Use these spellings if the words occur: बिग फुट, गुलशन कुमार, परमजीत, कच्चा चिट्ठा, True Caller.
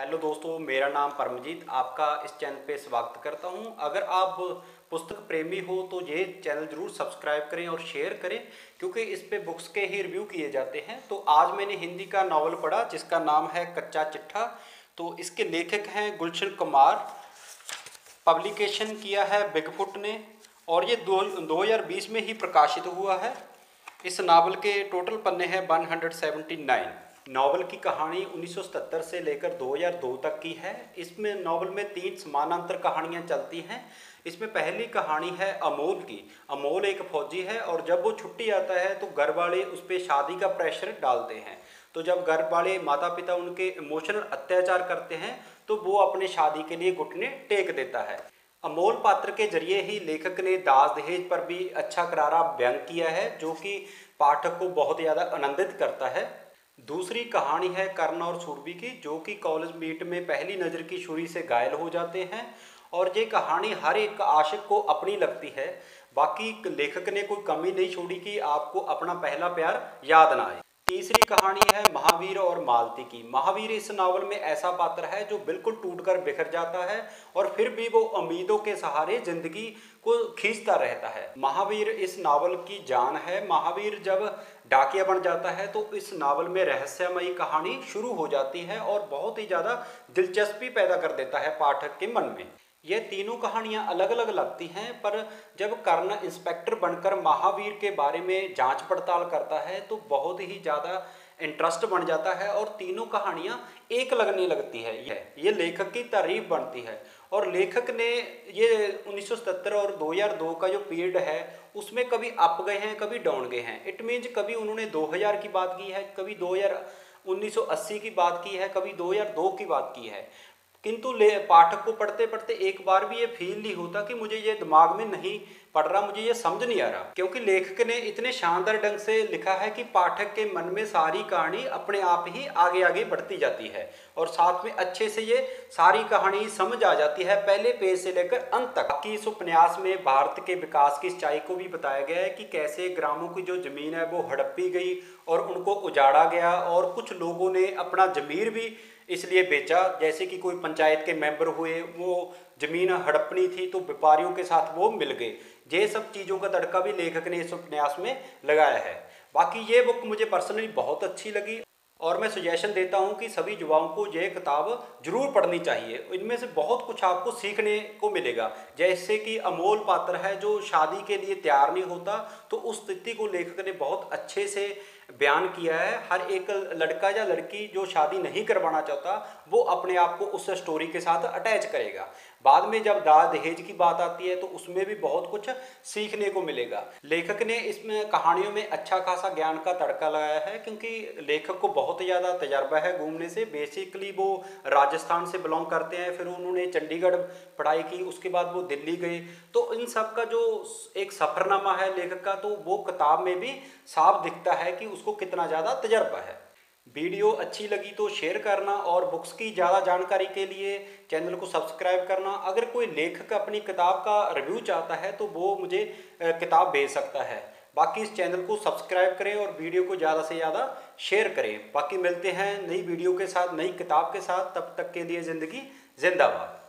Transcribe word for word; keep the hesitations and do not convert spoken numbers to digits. Hello दोस्तों, मेरा नाम परमजीत, आपका इस चैनल पे स्वागत करता हूं। अगर आप पुस्तक प्रेमी हो तो ये चैनल ज़रूर सब्सक्राइब करें और शेयर करें, क्योंकि इस पे बुक्स के ही रिव्यू किए जाते हैं। तो आज मैंने हिंदी का नावल पढ़ा जिसका नाम है कच्चा चिट्ठा। तो इसके लेखक हैं गुलशन कुमार, पब्लिकेशन किया है बिग फुट ने और ये दो दो हज़ार बीस में ही प्रकाशित हुआ है। इस नावल के टोटल पन्ने हैं one hundred seventy nine. Novel की कहानी उन्नीस सौ सतहत्तर से लेकर दो हज़ार दो तक की है। इसमें नावल में तीन समानांतर कहानियां चलती हैं। इसमें पहली कहानी है अमोल की। अमोल एक फौजी है और जब वो छुट्टी आता है तो घर वाले उस पर शादी का प्रेशर डालते हैं। तो जब घर वाले माता पिता उनके इमोशनल अत्याचार करते हैं तो वो अपने शादी के लिए घुटने टेक देता है। अमोल पात्र के जरिए ही लेखक ने दास दहेज पर भी अच्छा करारा व्यंग किया है, जो कि पाठक को बहुत ज़्यादा आनंदित करता है। दूसरी कहानी है कर्ण और सुरभि की, जो कि कॉलेज मीट में पहली नज़र की छुरी से घायल हो जाते हैं और ये कहानी हर एक आशिक को अपनी लगती है। बाकी लेखक ने कोई कमी नहीं छोड़ी कि आपको अपना पहला प्यार याद ना आए। तीसरी कहानी है महावीर और मालती की। महावीर इस नावल में ऐसा पात्र है जो बिल्कुल टूटकर बिखर जाता है और फिर भी वो उम्मीदों के सहारे जिंदगी को खींचता रहता है। महावीर इस नावल की जान है। महावीर जब डाकिया बन जाता है तो इस नावल में रहस्यमयी कहानी शुरू हो जाती है और बहुत ही ज़्यादा दिलचस्पी पैदा कर देता है पाठक के मन में। ये तीनों कहानियाँ अलग अलग लगती हैं, पर जब कर्ण इंस्पेक्टर बनकर महावीर के बारे में जांच पड़ताल करता है तो बहुत ही ज़्यादा इंटरेस्ट बन जाता है और तीनों कहानियाँ एक लगने लगती है। यह ये लेखक की तारीफ बनती है। और लेखक ने ये उन्नीस सौ सतहत्तर और दो हज़ार दो का जो पीरियड है उसमें कभी अप गए हैं, कभी डाउन गए हैं। इट मीन्स कभी उन्होंने दो हज़ार की बात की है, कभी उन्नीस सौ अस्सी की बात की है, कभी दो हज़ार दो की बात की है। किंतु ले पाठक को पढ़ते पढ़ते एक बार भी ये फील नहीं होता कि मुझे ये दिमाग में नहीं पढ़ रहा, मुझे ये समझ नहीं आ रहा, क्योंकि लेखक ने इतने शानदार ढंग से लिखा है कि पाठक के मन में सारी कहानी अपने आप ही आगे आगे बढ़ती जाती है और साथ में अच्छे से ये सारी कहानी समझ आ जाती है, पहले पेज से लेकर अंत तक। कि इस उपन्यास में भारत के विकास की सच्चाई को भी बताया गया है कि कैसे ग्रामों की जो जमीन है वो हड़पी गई और उनको उजाड़ा गया और कुछ लोगों ने अपना जमीर भी इसलिए बेचा, जैसे कि कोई पंचायत के मेंबर हुए, वो ज़मीन हड़पनी थी तो व्यापारियों के साथ वो मिल गए। ये सब चीज़ों का तड़का भी लेखक ने इस उपन्यास में लगाया है। बाकी ये बुक मुझे पर्सनली बहुत अच्छी लगी और मैं सुजेशन देता हूँ कि सभी युवाओं को ये किताब जरूर पढ़नी चाहिए। इनमें से बहुत कुछ आपको सीखने को मिलेगा, जैसे कि अमोल पात्र है जो शादी के लिए तैयार नहीं होता, तो उस स्थिति को लेखक ने बहुत अच्छे से बयान किया है। हर एक लड़का या लड़की जो शादी नहीं करवाना चाहता वो अपने आप को उस स्टोरी के साथ अटैच करेगा। बाद में जब दाज दहेज की बात आती है तो उसमें भी बहुत कुछ सीखने को मिलेगा। लेखक ने इसमें कहानियों में अच्छा खासा ज्ञान का तड़का लगाया है, क्योंकि लेखक को बहुत ज़्यादा तजर्बा है घूमने से। बेसिकली वो राजस्थान से बिलोंग करते हैं, फिर उन्होंने चंडीगढ़ पढ़ाई की, उसके बाद वो दिल्ली गए। तो इन सब का जो एक सफ़रनामा है लेखक का, तो वो किताब में भी साफ दिखता है कि उसको कितना ज़्यादा तजर्बा है। वीडियो अच्छी लगी तो शेयर करना और बुक्स की ज़्यादा जानकारी के लिए चैनल को सब्सक्राइब करना। अगर कोई लेखक अपनी किताब का रिव्यू चाहता है तो वो मुझे किताब भेज सकता है। बाकी इस चैनल को सब्सक्राइब करें और वीडियो को ज़्यादा से ज़्यादा शेयर करें। बाकी मिलते हैं नई वीडियो के साथ, नई किताब के साथ। तब तक के लिए ज़िंदगी जिंदाबाद।